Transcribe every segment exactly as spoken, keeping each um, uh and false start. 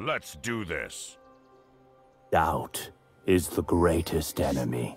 Let's do this. Doubt is the greatest enemy.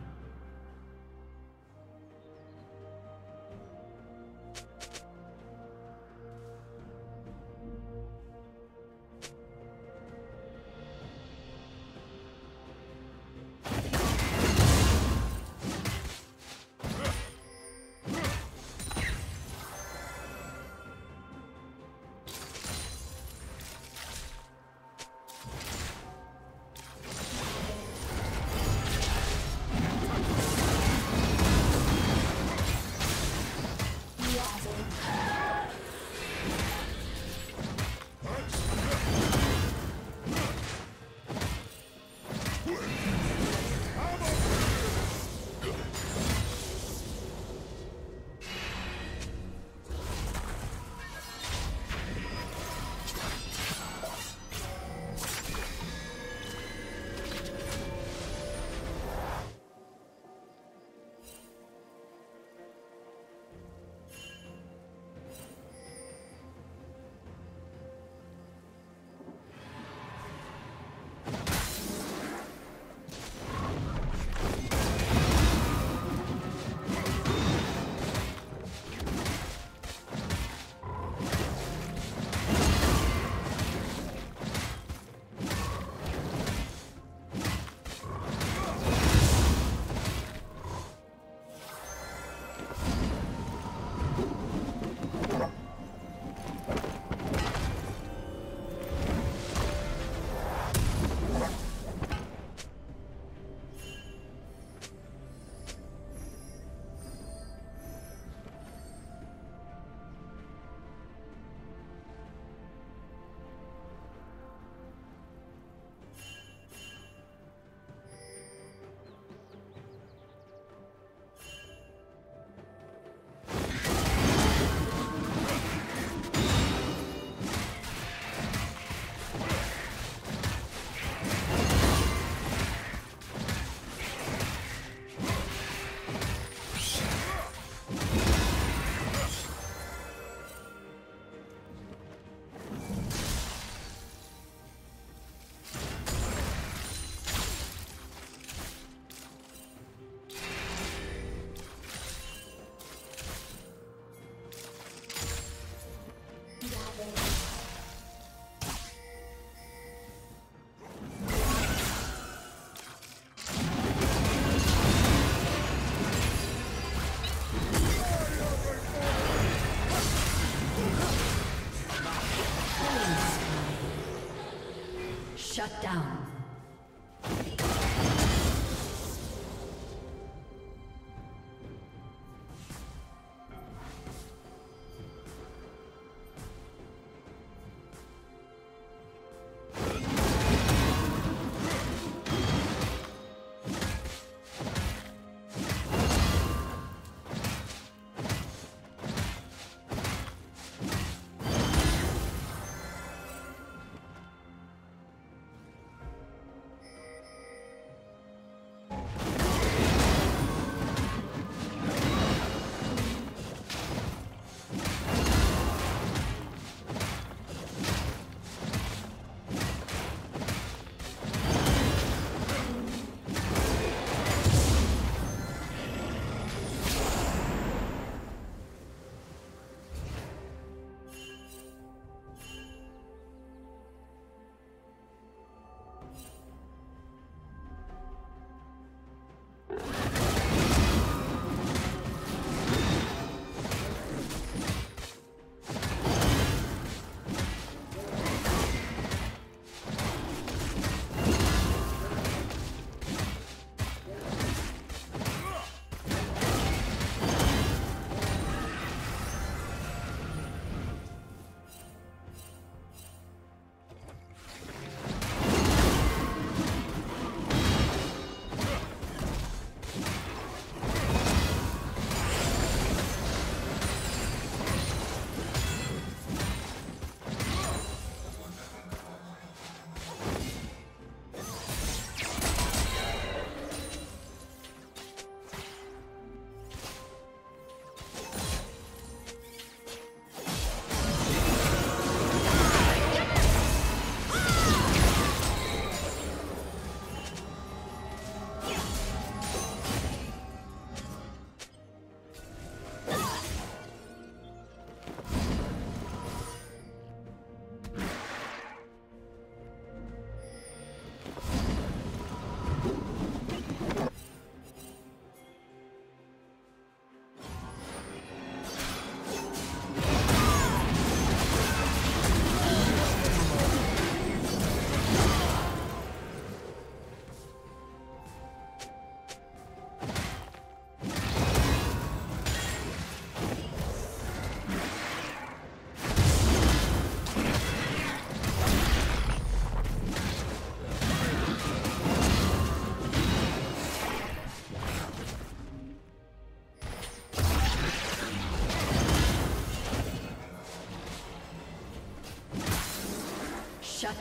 Shut down. Shut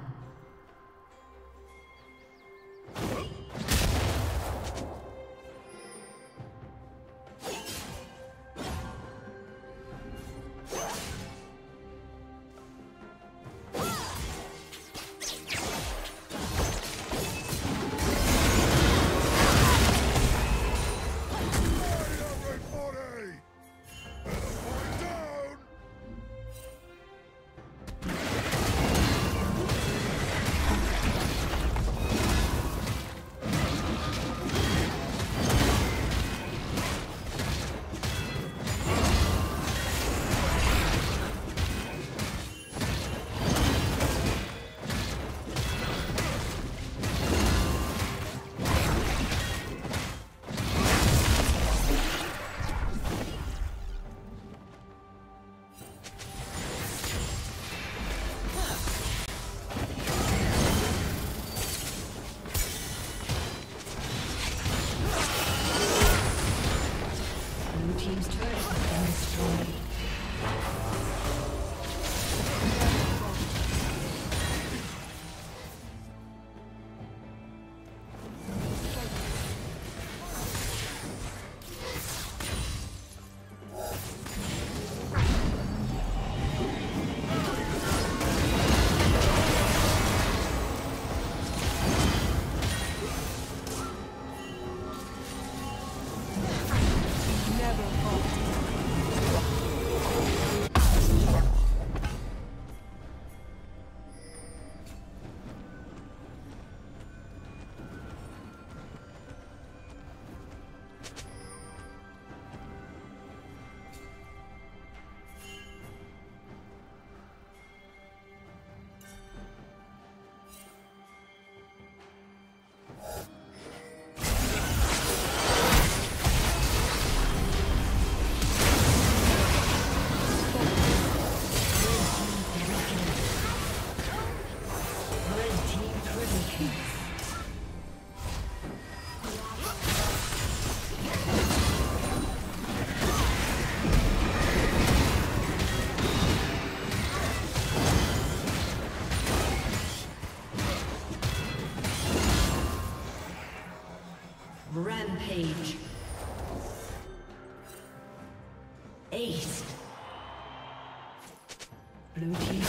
Rampage. Ace. Blue team.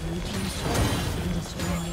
Blue team has been destroyed.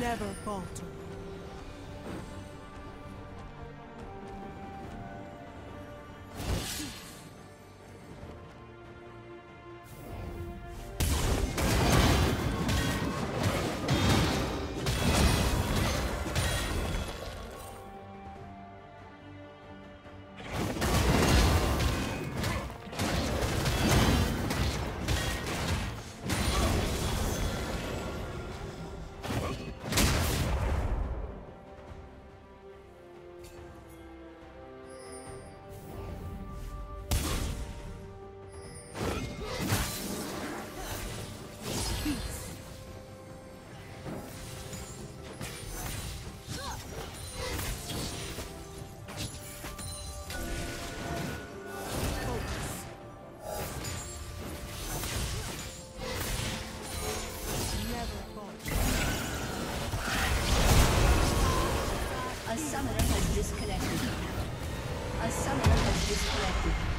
Never falter. A summoner has disconnected. A summoner has disconnected.